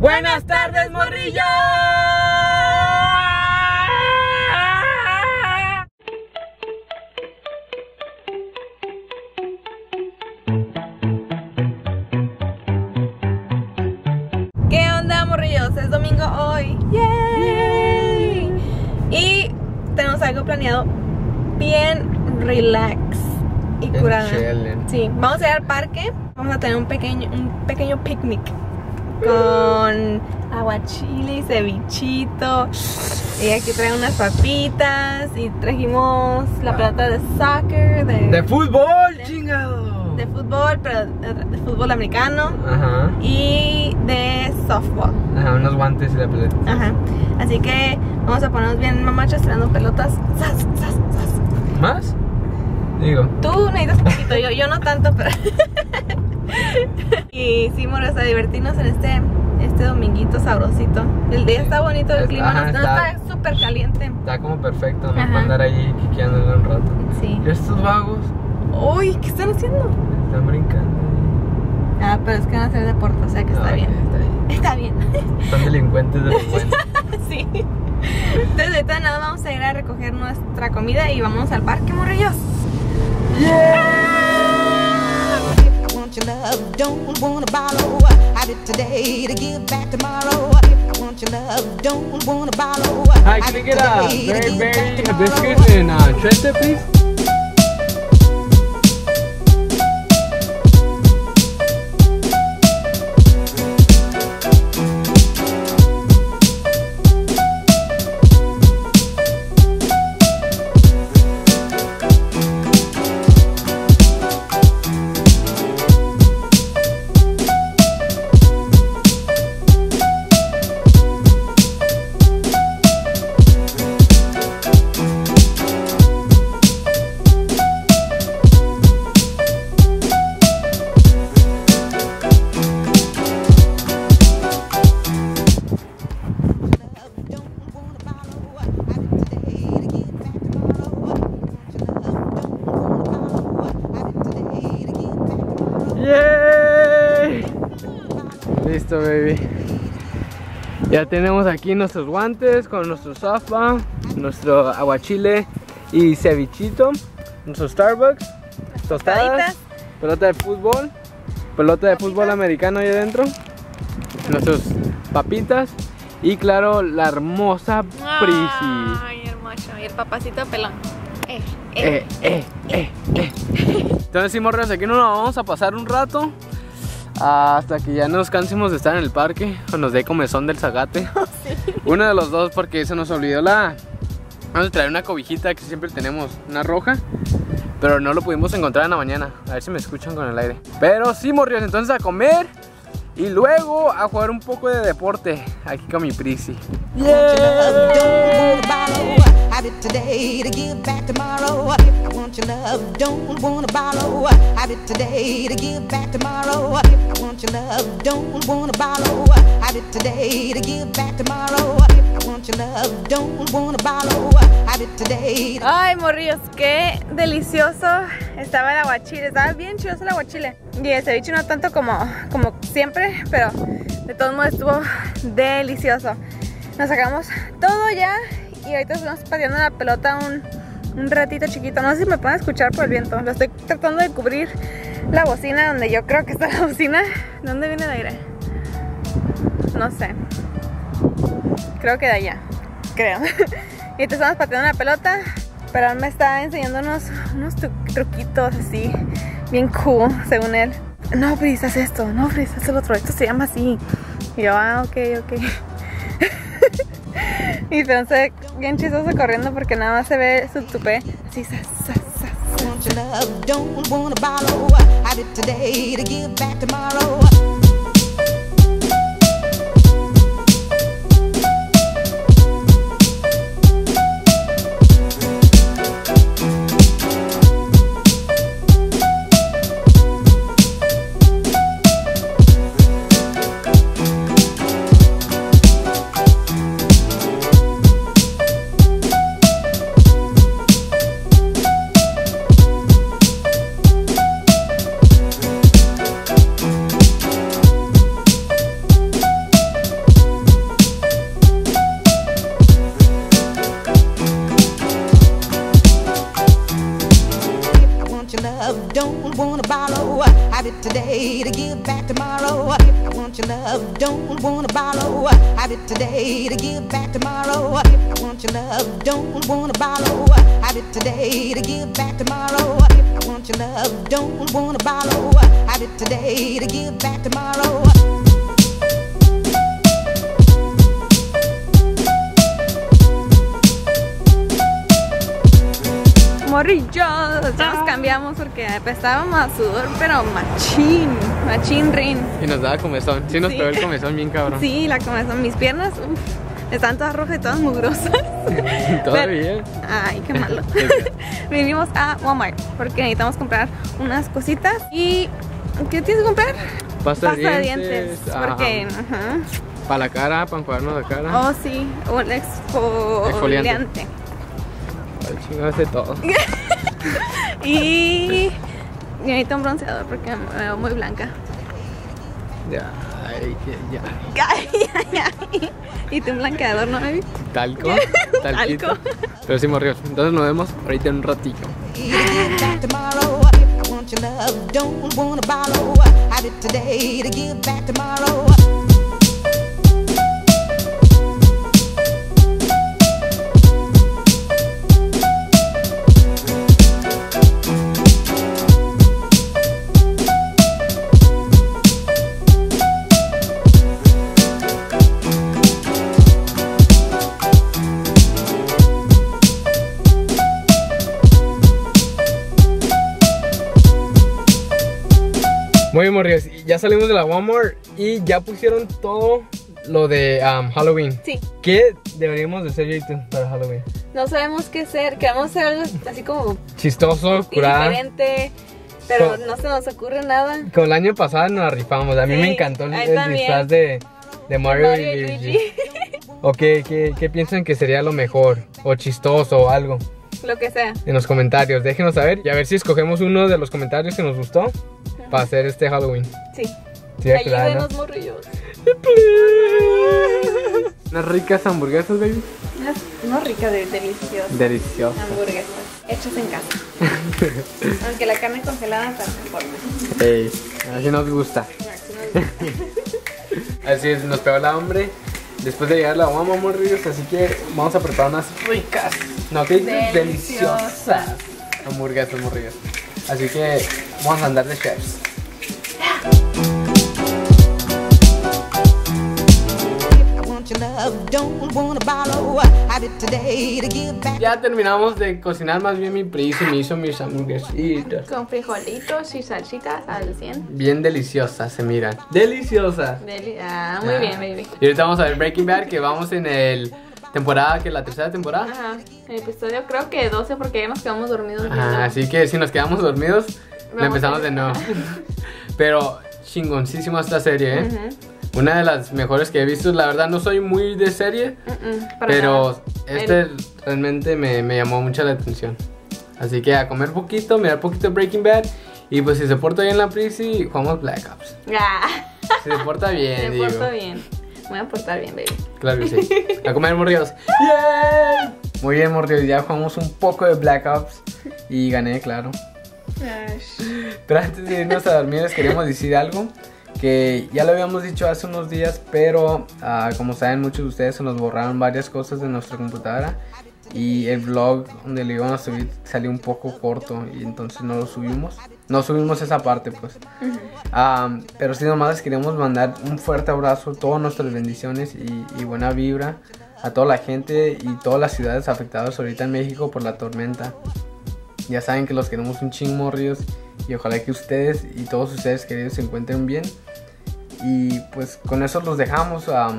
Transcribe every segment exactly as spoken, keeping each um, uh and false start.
Buenas tardes, morrillo. ¿Qué onda, morrillos? Es domingo hoy. Yay. Yay. Y tenemos algo planeado bien relax y curado. Sí, vamos a ir al parque. Vamos a tener un pequeño un pequeño picnic con aguachile y cevichito, y aquí traen unas papitas y trajimos la pelota de soccer, de, de fútbol, de, chingado, de fútbol, pero de, de fútbol americano. Ajá. Y de softball. Ajá, unos guantes y la pelota. Ajá, así que vamos a ponernos bien mamachos tirando pelotas. Sas, sas, sas. ¿Más? Digo, tú necesitas un poquito, yo, yo no tanto, pero... Y sí, moros, a divertirnos en este, este dominguito sabrosito. El día está bonito, el clima no está súper caliente. Está como perfecto, nos va a andar ahí quiqueándole un rato. Sí. ¿Y estos vagos? Uy, ¿qué están haciendo? Están brincando. Ah, pero es que van a hacer deporte, o sea que no, está, okay, bien. está bien. Está bien. Son delincuentes delincuentes. Sí. Entonces ahorita nada, vamos a ir a recoger nuestra comida y vamos al parque, morrillos. Yeah. Your love, don't wanna borrow. I did today to give back tomorrow. I want your love, don't wanna borrow. Hi, can you get a very, very biscuit and uh, chester, please? Listo, baby. Ya tenemos aquí nuestros guantes con nuestro softball, nuestro aguachile y cevichito, nuestro Starbucks, tostadas, pelota de fútbol, pelota de fútbol americano ahí adentro, nuestras papitas y claro, la hermosa Prisi. Ay, hermoso. Y el papacito pelón. Eh, eh, eh, eh, eh. Entonces sí, morros, aquí nos vamos a pasar un rato hasta que ya nos cansemos de estar en el parque o nos dé comezón del zagate. Oh, sí. Uno de los dos, porque se nos olvidó la... Vamos a traer una cobijita que siempre tenemos, una roja, pero no lo pudimos encontrar en la mañana. A ver si me escuchan con el aire. Pero sí, morrillos, entonces a comer y luego a jugar un poco de deporte aquí con mi Prisi. Yeah. I did today to give back tomorrow. I want your love, don't wanna borrow. I did today to give back tomorrow. I want your love, don't wanna borrow. I did today to give back tomorrow. I want your love, don't wanna borrow. I did today. Ay, morrillos, qué delicioso estaba el aguachile, estaba bien chido el aguachile. Y el ceviche no tanto como, como siempre, pero de todos modos estuvo delicioso. Nos sacamos todo ya. Y ahorita estamos pateando la pelota un, un ratito chiquito. No sé si me pueden escuchar por el viento. Lo estoy tratando de cubrir la bocina, donde yo creo que está la bocina. ¿Dónde viene el aire? No sé. Creo que de allá. Creo. Y ahorita estamos pateando la pelota. Pero él me está enseñando unos, unos truquitos así, bien cool, según él. No, Pris, haz esto. No, Pris, haz el otro. Esto se llama así. Y yo, ah, ok, ok. Y entonces, bien chistoso corriendo porque nada más se ve su tupé. Así, sas, sas, sas. today to give back tomorrow. I want your love, don't wanna borrow. I did today to give back tomorrow. I want your love, don't wanna borrow. I did today to give back tomorrow. I want your love, don't wanna borrow. I did today to give back tomorrow. Morrillos, nos cambiamos porque apestábamos a sudor, pero machín, machín rin. Y nos daba comezón, sí nos sí. pegó el comezón bien cabrón. Sí, la comezón, mis piernas uf, están todas rojas y todas mugrosas. Todavía. Ay, qué malo. Vinimos a Walmart porque necesitamos comprar unas cositas. ¿Y qué tienes que comprar? Pasta, Pasta de dientes. dientes porque, ajá. Ajá. Para la cara, para enjuagarnos la cara. Oh, sí, un exfoliante. exfoliante. Chingados de todo. Y necesito un bronceador porque me veo muy blanca. Ya, ya, ya. Y tu blanqueador, ¿no, baby? Talco, talquito. Talco. Pero sí, morrió. Entonces nos vemos ahorita en un ratito. Muy morridos, ya salimos de la Walmart y ya pusieron todo lo de um, Halloween. Sí. ¿Qué deberíamos de hacer para Halloween? No sabemos qué hacer, queremos hacer algo así como... chistoso, curado. Diferente, pero con, no se nos ocurre nada. Con el año pasado nos rifamos, a mí sí, me encantó el, el disfraz de, de Mario y Luigi. ¿O qué, qué, qué piensan que sería lo mejor? ¿O chistoso o algo? Lo que sea. En los comentarios, déjenos saber y a ver si escogemos uno de los comentarios que nos gustó. Para hacer este Halloween. Sí. Sí, ayúdenos, morrillos. Unas ricas hamburguesas, baby. Unas no ricas, de, deliciosas. Deliciosas. Hamburguesas. Hechas en casa. Aunque la carne congelada también forma. Hey, así nos gusta. No, así, nos gusta. Así es, nos pegó la hambre. Después de llegar la mamá, morrillos. Así que vamos a preparar unas ricas. No, que deliciosas. deliciosas. Hamburguesas, morrillos. Así que vamos a andar de chefs. Ya terminamos de cocinar, más bien mi Pri se me hizo mis hamburguesitas. Con frijolitos y salsitas al cien. Bien deliciosas se miran. Deliciosas. Deli ah, muy ah. bien, baby. Y ahorita vamos a ver Breaking Bad, que vamos en el... temporada, que es la tercera temporada. Ajá, el episodio creo que doce porque ya nos quedamos dormidos. Ajá, así que si nos quedamos dormidos, la empezamos de nuevo. Pero chingoncísima esta serie, ¿eh? Uh-huh. Una de las mejores que he visto. La verdad no soy muy de serie, uh-uh, pero nada. este el... realmente me, me llamó mucho la atención. Así que a comer poquito, mirar poquito Breaking Bad. Y pues si se porta bien la Prissy, jugamos Black Ops. Ah. Si se porta bien, se digo. porta bien. Me voy a portar bien, baby. Claro que sí. A comer, morridos. Yeah. Muy bien, morridos. Ya jugamos un poco de Black Ops y gané, claro. Pero antes de irnos a dormir les queríamos decir algo que ya lo habíamos dicho hace unos días, pero uh, como saben muchos de ustedes, se nos borraron varias cosas de nuestra computadora y el vlog donde lo íbamos a subir salió un poco corto y entonces no lo subimos. No subimos esa parte, pues. Uh-huh. um, Pero sí, nomás les queremos mandar un fuerte abrazo, todas nuestras bendiciones y, y buena vibra a toda la gente y todas las ciudades afectadas ahorita en México por la tormenta. Ya saben que los queremos un chingo, morrillos, y ojalá que ustedes y todos ustedes queridos se encuentren bien. Y pues con eso los dejamos, um,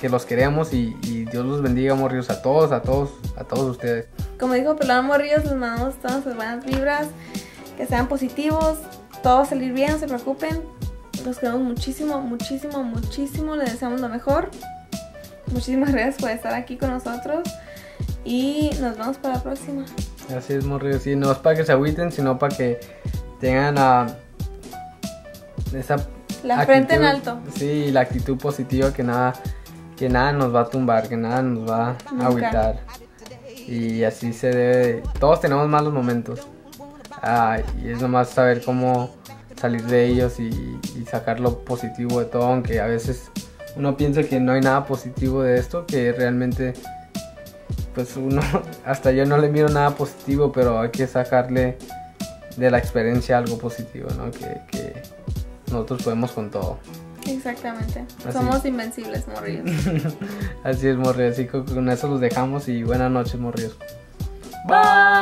que los queremos y, y Dios los bendiga, morrillos, a todos, a todos, a todos ustedes. Como dijo Pelón, morrillos, les mandamos todas las buenas vibras. Que sean positivos, todo va a salir bien, no se preocupen. Los queremos muchísimo, muchísimo, muchísimo. Les deseamos lo mejor. Muchísimas gracias por estar aquí con nosotros. Y nos vemos para la próxima. Así es, morrillos. Y no es para que se agüiten, sino para que tengan uh, esa la actitud, frente en alto. Sí, la actitud positiva, que nada, que nada nos va a tumbar, que nada nos va Nunca. a agüitar. Y así se debe. Todos tenemos malos momentos. Ah, y es nomás saber cómo salir de ellos y, y sacar lo positivo de todo, aunque a veces uno piensa que no hay nada positivo de esto, que realmente pues uno, hasta yo no le miro nada positivo, pero hay que sacarle de la experiencia algo positivo, ¿no? Que, que nosotros podemos con todo. Exactamente. Así. Somos invencibles, morrillos. Así es, morrillos. Así que con eso los dejamos y buenas noches, morrillos. Bye.